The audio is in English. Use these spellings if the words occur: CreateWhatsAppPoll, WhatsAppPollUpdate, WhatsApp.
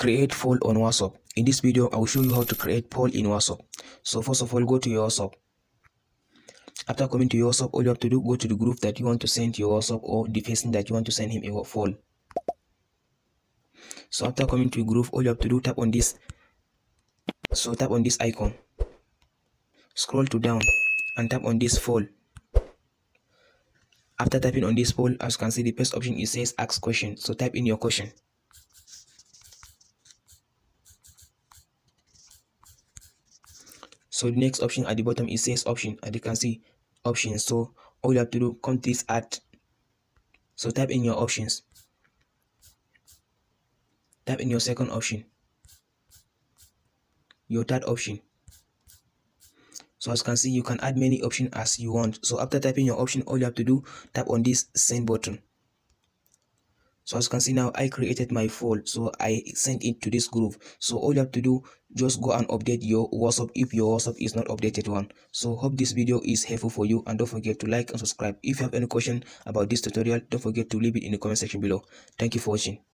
Create poll on WhatsApp. In this video, I will show you how to create poll in WhatsApp. So first of all, go to your WhatsApp. After coming to your WhatsApp, all you have to do, go to the group that you want to send to your WhatsApp or the person that you want to send him a poll. So after coming to group, all you have to do, tap on this. So tap on this icon. Scroll to down and tap on this poll. After tapping on this poll, as you can see, the first option it says ask question. So type in your question. So the next option at the bottom it says option. As you can see, options. So all you have to do, come to this add. So type in your options. Type in your second option. Your third option. So as you can see, you can add many options as you want. So after typing your option, all you have to do, tap on this send button. So as you can see now, I created my poll. So I sent it to this group. So all you have to do, just go and update your WhatsApp if your WhatsApp is not updated one. So hope this video is helpful for you, and don't forget to like and subscribe. If you have any question about this tutorial, don't forget to leave it in the comment section below. Thank you for watching.